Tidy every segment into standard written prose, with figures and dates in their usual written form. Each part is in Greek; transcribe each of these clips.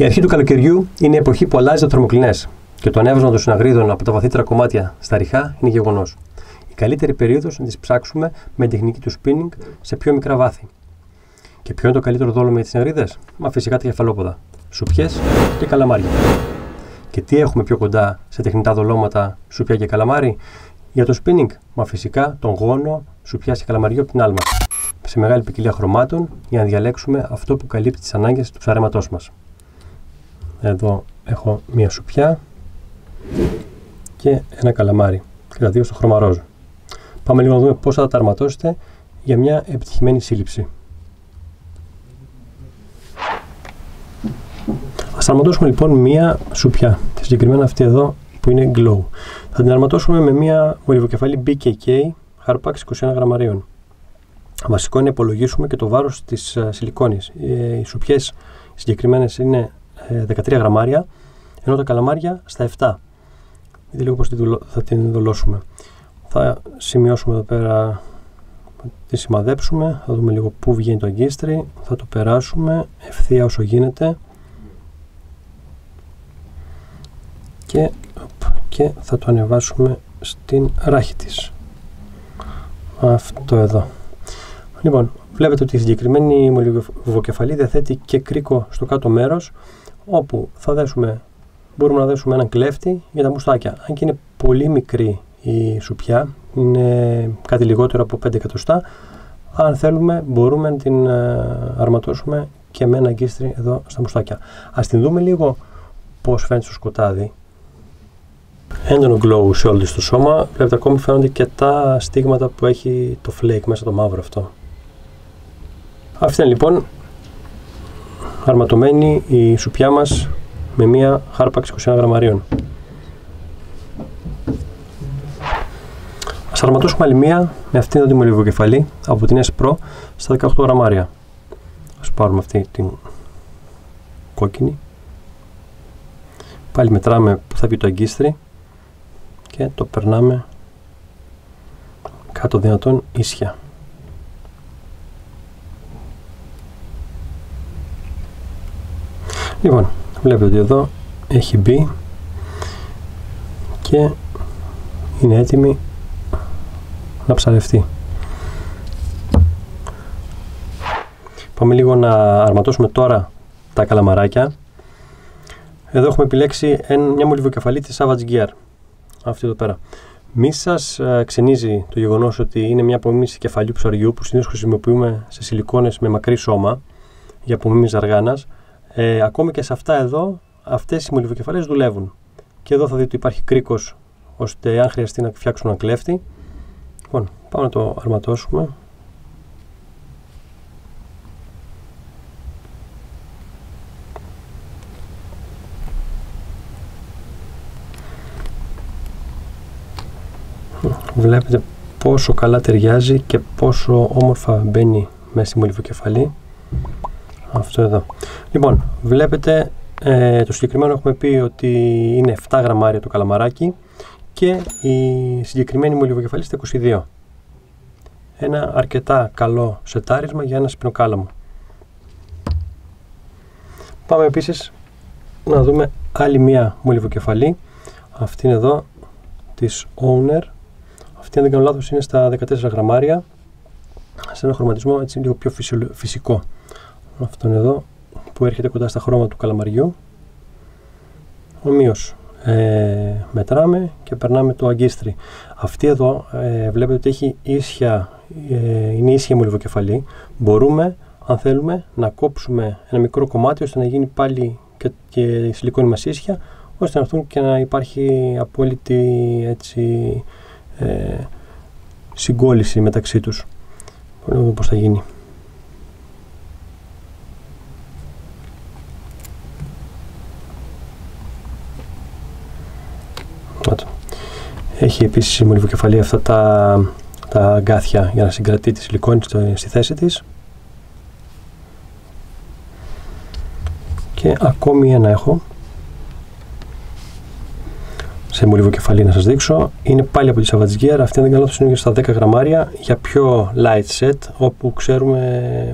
Η αρχή του καλοκαιριού είναι η εποχή που αλλάζει τα θερμοκλινές και το ανέβασμα των συναγρίδων από τα βαθύτερα κομμάτια στα ριχά είναι γεγονός. Η καλύτερη περίοδος να τις ψάξουμε με την τεχνική του spinning σε πιο μικρά βάθη. Και ποιο είναι το καλύτερο δόλωμα για τις συναγρίδες? Μα φυσικά τα κεφαλόποδα, σουπιές και καλαμάρια. Και τι έχουμε πιο κοντά σε τεχνητά δολώματα, σουπιά και καλαμάρι? Για το spinning, μα φυσικά τον γόνο, σουπιά και καλαμαριό από την Almas. Σε μεγάλη ποικιλία χρωμάτων για να διαλέξουμε αυτό που καλύπτει τις ανάγκες του ψαρέματός μας. Εδώ έχω μία σουπιά και ένα καλαμάρι και τα δύο στο χρώμα ροζ. Πάμε λίγο να δούμε πώς θα τα αρματώσετε για μια επιτυχημένη σύλληψη. Ας αρματώσουμε λοιπόν μία σουπιά, και συγκεκριμένα αυτή εδώ που είναι Glow. Θα την αρματώσουμε με μία μολυβοκεφαλή BKK Harpax 21 γραμμαρίων. Βασικό είναι να υπολογίσουμε και το βάρος της σιλικόνης. Οι σουπιές συγκεκριμένες είναι 13 γραμμάρια, ενώ τα καλαμάρια στα 7. Δείτε λίγο πώς θα την δολώσουμε. Θα σημειώσουμε εδώ πέρα, τη σημαδέψουμε, θα δούμε λίγο πού βγαίνει το αγκίστρι, θα το περάσουμε ευθεία όσο γίνεται και θα το ανεβάσουμε στην ράχη της. Αυτό εδώ. Λοιπόν, βλέπετε ότι η συγκεκριμένη μολυβοκεφαλή διαθέτει και κρίκο στο κάτω μέρος, όπου θα δέσουμε, μπορούμε να δέσουμε έναν κλέφτη για τα μουστάκια. Αν και είναι πολύ μικρή η σουπιά, είναι κάτι λιγότερο από 5 εκατοστά, αν θέλουμε μπορούμε να την αρματώσουμε και με ένα αγκίστρι εδώ στα μουστάκια. Ας την δούμε λίγο πώς φαίνεται στο σκοτάδι. Έντονο glow σε όλο το σώμα, βλέπετε ακόμη φαίνονται και τα στίγματα που έχει το flake μέσα, το μαύρο αυτό. Αυτή είναι λοιπόν αρματωμένη η σουπιά μας με μία Harpax 21 γραμμαρίων. Ας αρματώσουμε άλλη μία με αυτήν την μολυβοκεφαλή από την S Pro στα 18 γραμμάρια. Ας πάρουμε αυτή την κόκκινη. Πάλι μετράμε που θα βγει το αγκίστρι και το περνάμε κάτω δυνατόν ίσια. Λοιπόν, βλέπετε ότι εδώ έχει μπει και είναι έτοιμη να ψαρευτεί. Πάμε λίγο να αρματώσουμε τώρα τα καλαμαράκια. Εδώ έχουμε επιλέξει μια μολυβοκεφαλή της Savage Gear, αυτή εδώ πέρα. Μη σας ξενίζει το γεγονός ότι είναι μια απομίμηση κεφαλιού ψαριού που συνήθως χρησιμοποιούμε σε σιλικόνες με μακρύ σώμα για απομίμηση αργάνας. Ακόμη και σε αυτά εδώ, αυτές οι μολυβοκεφαλές δουλεύουν. Και εδώ θα δείτε ότι υπάρχει κρίκος, ώστε αν χρειαστεί να φτιάξουμε έναν κλέφτη. Λοιπόν, πάμε να το αρματώσουμε. Βλέπετε πόσο καλά ταιριάζει και πόσο όμορφα μπαίνει μέσα στη μολυβοκεφαλή. Αυτό εδώ. Λοιπόν, βλέπετε το συγκεκριμένο έχουμε πει ότι είναι 7 γραμμάρια το καλαμαράκι και η συγκεκριμένη μολυβοκεφαλή στα 22. Ένα αρκετά καλό σετάρισμα για ένα σπινοκάλαμο. Πάμε επίσης να δούμε άλλη μία μολυβοκεφαλή. Αυτή είναι εδώ της Owner. Αυτή, αν δεν κάνω λάθος, είναι στα 14 γραμμάρια, σε ένα χρωματισμό έτσι λίγο πιο φυσικό. Αυτόν εδώ που έρχεται κοντά στα χρώματα του καλαμαριού. Ομοίως μετράμε και περνάμε το αγκίστρι. Αυτή εδώ βλέπετε ότι έχει είναι ίσια μολυβοκεφαλή. Μπορούμε, αν θέλουμε, να κόψουμε ένα μικρό κομμάτι ώστε να γίνει πάλι και η σιλικόνη μας ίσια, ώστε να έρθουν και να υπάρχει απόλυτη έτσι, συγκόλληση μεταξύ τους. Μπορούμε να δούμε πώς θα γίνει. Έχει επίσης η μολυβοκεφαλή αυτά τα αγκάθια για να συγκρατεί τη σιλικόνη στη θέση της. Και ακόμη ένα έχω. σε μολύβο κεφαλή να σας δείξω. Είναι πάλι από τη Savage Gear. Αυτή αν δεν κάνω λάθος είναι στα 10 γραμμάρια για πιο light set, όπου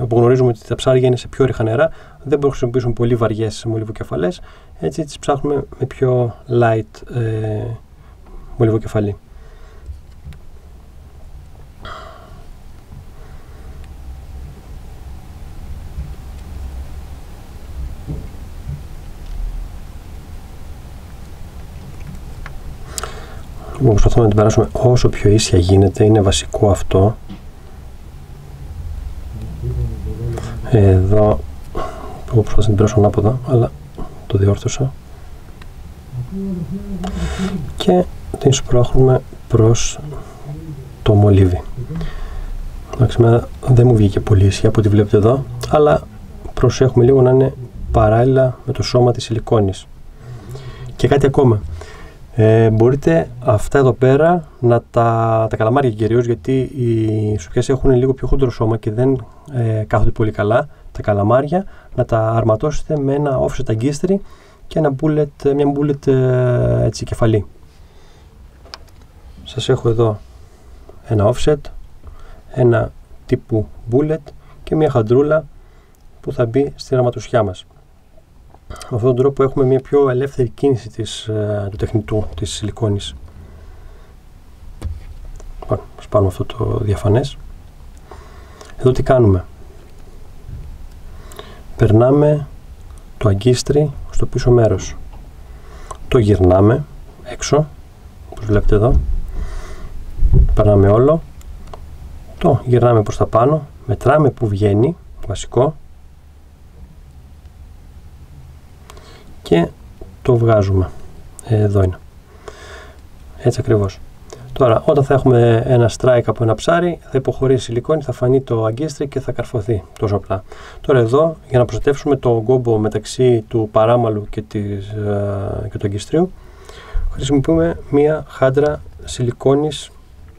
γνωρίζουμε ότι τα ψάρια είναι σε πιο ρίχα νερά. Δεν μπορούμε να χρησιμοποιήσουμε πολύ βαριές μολύβο κεφαλές, έτσι τις ψάχνουμε με πιο light μολύβο κεφαλή. Προσπαθούμε να την περάσουμε όσο πιο ίσια γίνεται, είναι βασικό αυτό. Εδώ προσπαθώ να την περάσω ανάποδα, αλλά το διόρθωσα. Και την σπρώχνουμε προς το μολύβι. Εντάξει, δεν μου βγήκε πολύ ίσια από ό,τι βλέπετε εδώ, αλλά προσέχουμε λίγο να είναι παράλληλα με το σώμα της σιλικόνης. Και κάτι ακόμα. Μπορείτε αυτά εδώ πέρα να τα καλαμάρια κυρίως, γιατί οι σουπιές έχουν λίγο πιο χοντρό σώμα και δεν κάθονται πολύ καλά τα καλαμάρια, να τα αρματώσετε με ένα offset αγκίστρι και ένα bullet, μια bullet έτσι κεφαλή. Σας έχω εδώ ένα offset, ένα τύπου bullet και μια χαντρούλα που θα μπει στην αρματοσιά μας. Με αυτόν τον τρόπο έχουμε μια πιο ελεύθερη κίνηση του τεχνητού της σιλικόνης. Σπάμε αυτό το διαφανές. Εδώ τι κάνουμε? Περνάμε το αγκίστρι στο πίσω μέρος. Το γυρνάμε έξω, όπως βλέπετε εδώ. Περνάμε όλο. Το γυρνάμε προς τα πάνω. Μετράμε που βγαίνει, βασικό. Και το βγάζουμε. Εδώ είναι. Έτσι ακριβώς. Τώρα, όταν θα έχουμε ένα strike από ένα ψάρι, θα υποχωρήσει η σιλικόνη, θα φανεί το αγκίστρι και θα καρφωθεί. Τόσο απλά. Τώρα εδώ, για να προστατεύσουμε το κόμπο μεταξύ του παράμαλου και του αγκιστρίου, χρησιμοποιούμε μία χάντρα σιλικόνης.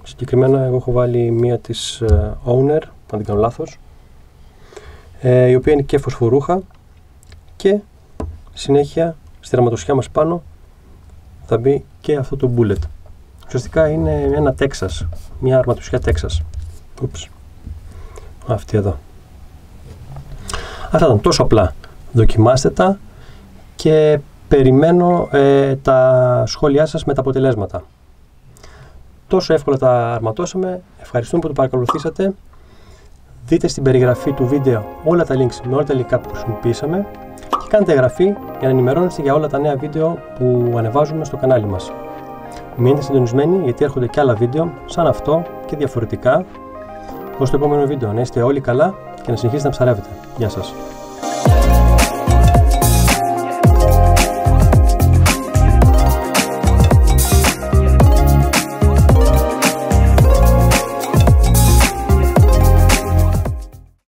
Συγκεκριμένα, εγώ έχω βάλει μία της Owner, αν δεν κάνω λάθος, η οποία είναι και φωσφορούχα και συνέχεια στη αρματοσιά μας πάνω θα μπει και αυτό το bullet. Ουσιαστικά είναι ένα Texas, μια αρματοσιά Texas. Αυτή εδώ. Αυτά ήταν τόσο απλά. Δοκιμάστε τα και περιμένω τα σχόλιά σας με τα αποτελέσματα. Τόσο εύκολα τα αρματώσαμε. Ευχαριστούμε που το παρακολουθήσατε. Δείτε στην περιγραφή του βίντεο όλα τα links με όλα τα υλικά που χρησιμοποιήσαμε. Και κάντε εγγραφή για να ενημερώνεστε για όλα τα νέα βίντεο που ανεβάζουμε στο κανάλι μας. Μείνετε συντονισμένοι γιατί έρχονται και άλλα βίντεο σαν αυτό και διαφορετικά. Ως το επόμενο βίντεο. Να είστε όλοι καλά και να συνεχίσετε να ψαρεύετε. Γεια σας.